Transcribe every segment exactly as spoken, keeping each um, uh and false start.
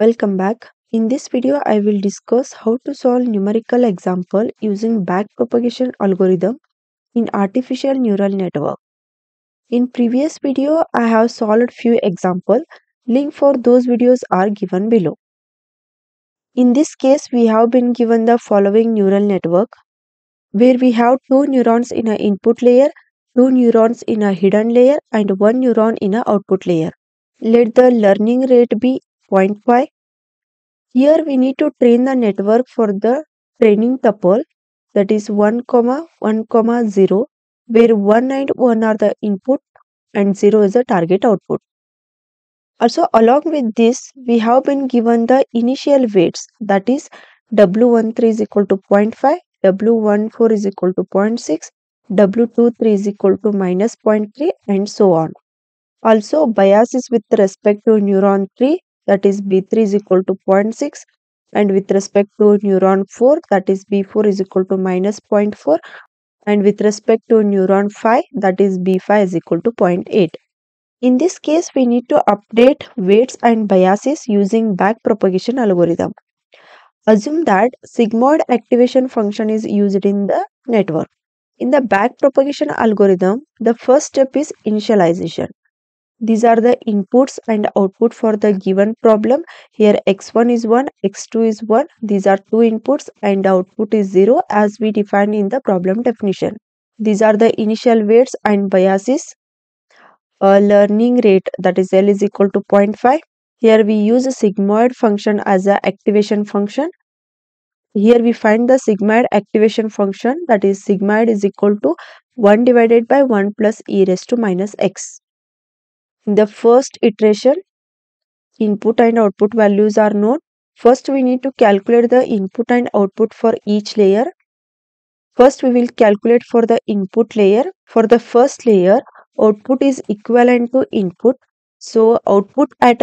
Welcome back. In this video, I will discuss how to solve numerical example using backpropagation algorithm in artificial neural network. In previous video, I have solved few example. Link for those videos are given below. In this case, we have been given the following neural network where we have two neurons in a input layer, two neurons in a hidden layer and one neuron in a output layer. Let the learning rate be zero point five. Here we need to train the network for the training tuple, that is one, one, zero, where one and one are the input and zero is the target output. Also along with this, we have been given the initial weights, that is W one three is equal to zero point five, W one four is equal to zero point six, W two three is equal to minus zero point three and so on. Also bias is with respect to neuron three, that is B three is equal to zero point six, and with respect to neuron four, that is B four is equal to minus zero point four, and with respect to neuron five, that is B five is equal to zero point eight. In this case, we need to update weights and biases using backpropagation algorithm. Assume that sigmoid activation function is used in the network. In the backpropagation algorithm, the first step is initialization. These are the inputs and output for the given problem. Here x one is one, x two is one. These are two inputs and output is zero as we defined in the problem definition. These are the initial weights and biases. A learning rate, that is L, is equal to zero point five. Here we use a sigmoid function as an activation function. Here we find the sigmoid activation function, that is sigmoid is equal to one divided by one plus e raised to minus x. In the first iteration, input and output values are known. First, we need to calculate the input and output for each layer. First, we will calculate for the input layer. For the first layer, output is equivalent to input. So, output at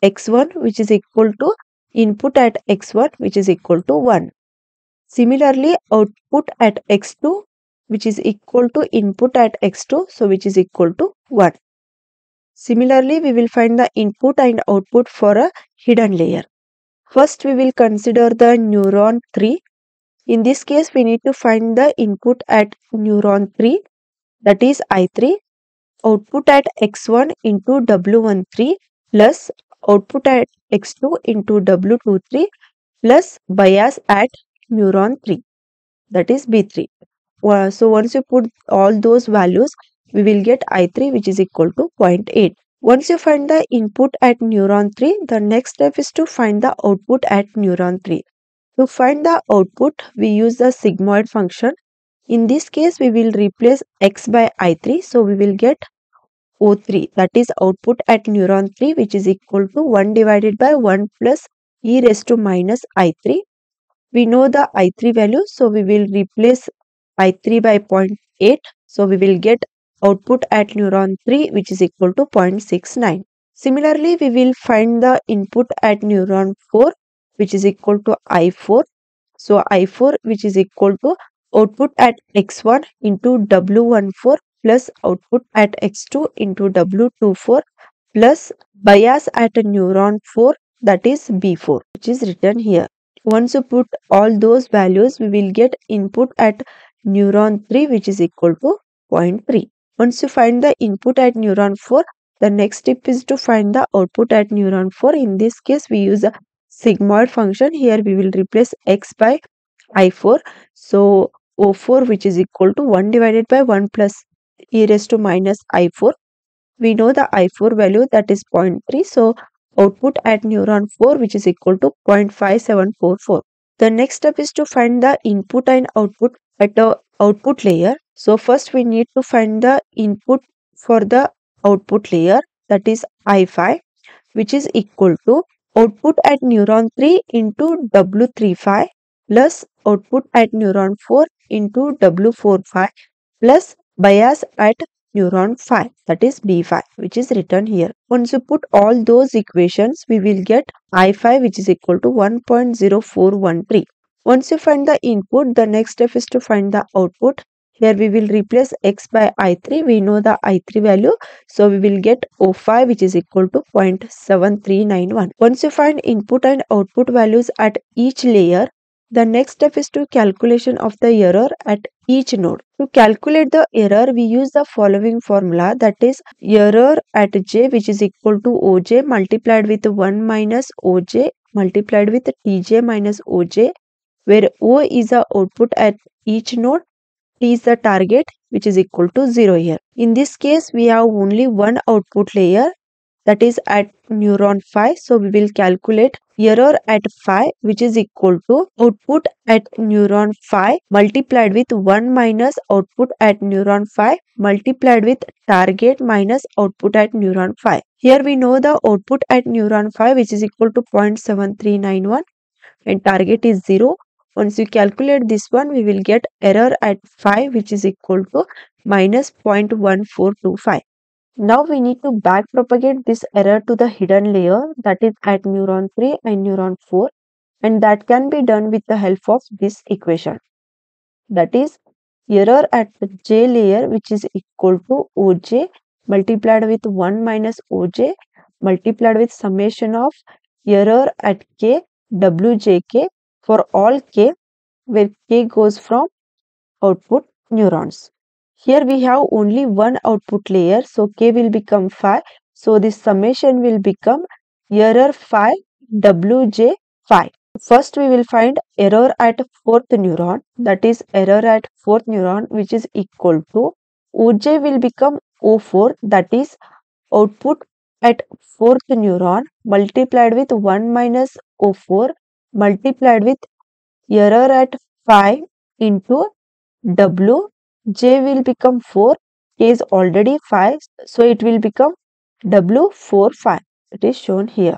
x one, which is equal to input at x one, which is equal to one. Similarly, output at x two, which is equal to input at x two, so which is equal to one. Similarly, we will find the input and output for a hidden layer. First, we will consider the neuron three. In this case, we need to find the input at neuron three, that is I three, output at x one into W one three plus output at x two into W two three plus bias at neuron three, that is B three. So, once you put all those values, we will get I three, which is equal to zero point eight. Once you find the input at neuron three, the next step is to find the output at neuron three. To find the output, we use the sigmoid function. In this case, we will replace x by I three. So, we will get O three, that is output at neuron three, which is equal to one divided by one plus e raised to minus I three. We know the I three value, so we will replace I three by zero point eight. So, we will get output at neuron three, which is equal to zero point six nine. Similarly, we will find the input at neuron four, which is equal to I four. So, I four, which is equal to output at x one into W one four plus output at x two into W two four plus bias at neuron four, that is B four, which is written here. Once you put all those values, we will get input at neuron three, which is equal to zero point three. Once you find the input at neuron four, the next step is to find the output at neuron four. In this case, we use a sigmoid function. Here we will replace x by I four. So, O four, which is equal to one divided by one plus e raised to minus I four. We know the I four value, that is zero point three. So, output at neuron four, which is equal to zero point five seven four four. The next step is to find the input and output at the output layer. So, first we need to find the input for the output layer, that is I five, which is equal to output at neuron three into W three five plus output at neuron four into W four five plus bias at neuron five, that is B five, which is written here. Once you put all those equations, we will get I five, which is equal to one point zero four one three. Once you find the input, the next step is to find the output. Here we will replace x by I three. We know the I three value. So we will get O five, which is equal to zero point seven three nine one. Once you find input and output values at each layer, the next step is to calculation of the error at each node. To calculate the error, we use the following formula, that is error at j, which is equal to oj multiplied with one minus oj multiplied with tj minus oj, where O is the output at each node, T is the target, which is equal to zero here. In this case, we have only one output layer, that is at neuron phi. So we will calculate error at phi, which is equal to output at neuron phi multiplied with one minus output at neuron phi multiplied with target minus output at neuron phi. Here we know the output at neuron phi, which is equal to zero point seven three nine one, and target is zero. Once you calculate this one, we will get error at phi, which is equal to minus zero point one four two five. Now we need to backpropagate this error to the hidden layer, that is at neuron three and neuron four, and that can be done with the help of this equation, that is error at the j layer, which is equal to oj multiplied with one minus oj multiplied with summation of error at k wjk for all k, where k goes from output neurons. Here we have only one output layer, so k will become phi. So this summation will become error phi wj phi. First we will find error at fourth neuron, that is error at fourth neuron, which is equal to oj will become O four, that is output at fourth neuron multiplied with one minus O four multiplied with error at phi into w. J will become four, K is already five, so it will become W four five. It is shown here.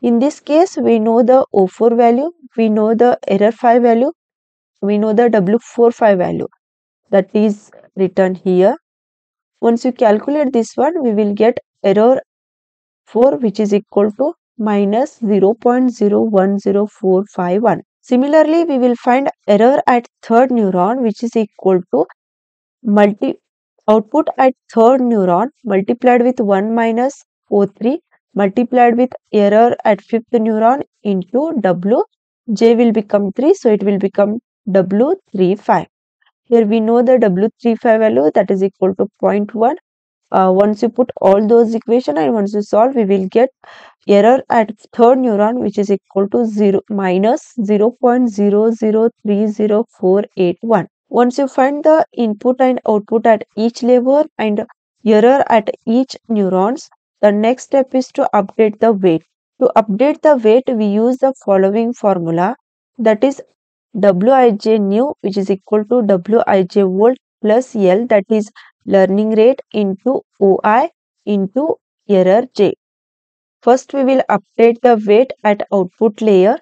In this case, we know the O four value, we know the error phi value, we know the W four five value, that is written here. Once you calculate this one, we will get error four, which is equal to minus zero point zero one zero four five one. Similarly, we will find error at third neuron, which is equal to multi output at third neuron multiplied with one minus O three multiplied with error at fifth neuron into W. J will become three, so it will become W three five. Here we know the W three five value, that is equal to zero point one. Uh, once you put all those equations and once you solve, we will get error at third neuron, which is equal to zero minus zero point zero zero three zero four eight one. Once you find the input and output at each level and error at each neurons, the next step is to update the weight. To update the weight, we use the following formula, that is wij new, which is equal to wij volt plus L, that is learning rate into O I into error j. First we will update the weight at output layer,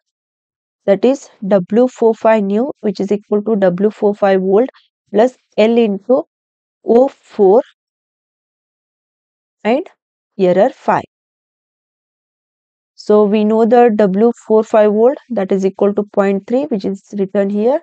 that is W forty-five new, which is equal to W forty-five volt plus L into O four and error phi. So we know the W forty-five volt, that is equal to zero point three, which is written here.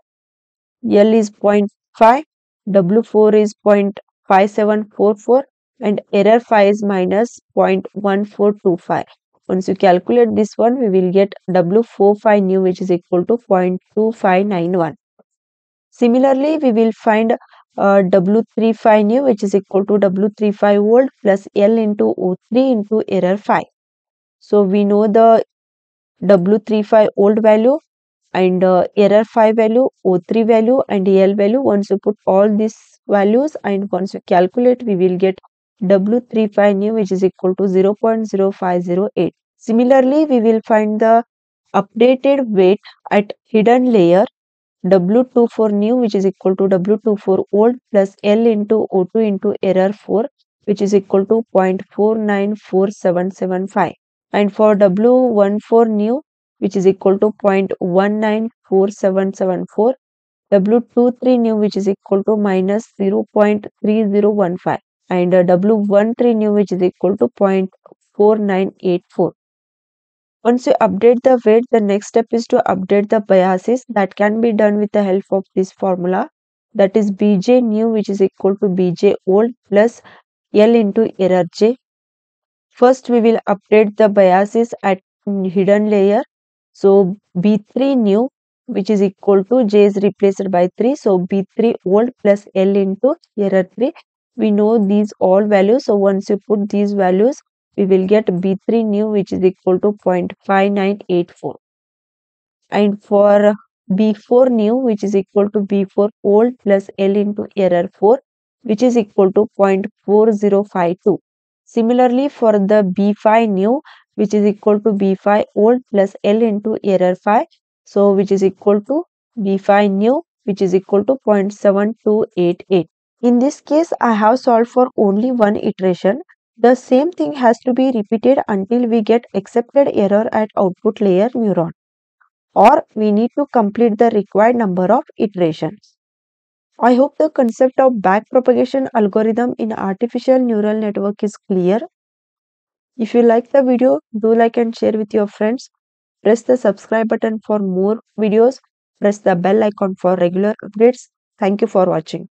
L is zero point five, W four is zero point five seven four four, and error phi is minus zero point one four two five. Once you calculate this one, we will get W forty-five nu, which is equal to zero point two five nine one. Similarly, we will find uh, W thirty-five nu, which is equal to W thirty-five volt plus L into O three into error phi. So we know the W thirty-five old value and uh, error phi value, O three value and L value. Once you put all these values and once you calculate, we will get W thirty-five nu, which is equal to zero point zero five zero eight. Similarly, we will find the updated weight at hidden layer, W twenty-four nu, which is equal to W twenty-four old plus L into O two into error four, which is equal to zero point four nine four seven seven five, and for W fourteen nu, which is equal to zero point one nine four seven seven four, W twenty-three nu, which is equal to minus zero point three zero one five, and W thirteen nu, which is equal to zero point four nine eight four. Once you update the weight, the next step is to update the biases. That can be done with the help of this formula, that is Bj new, which is equal to Bj old plus L into error J. First we will update the biases at hidden layer. So B three new, which is equal to J is replaced by three. So B three old plus L into error three. We know these all values. So once you put these values, we will get B three new, which is equal to zero point five nine eight four. And for B four new, which is equal to B four old plus L into error four, which is equal to zero point four zero five two. Similarly, for the B five new, which is equal to B five old plus L into error five, so which is equal to B five new, which is equal to zero point seven two eight eight. In this case, I have solved for only one iteration. The same thing has to be repeated until we get accepted error at output layer neuron, or we need to complete the required number of iterations. I hope the concept of backpropagation algorithm in artificial neural network is clear. If you like the video, do like and share with your friends. Press the subscribe button for more videos. Press the bell icon for regular updates. Thank you for watching.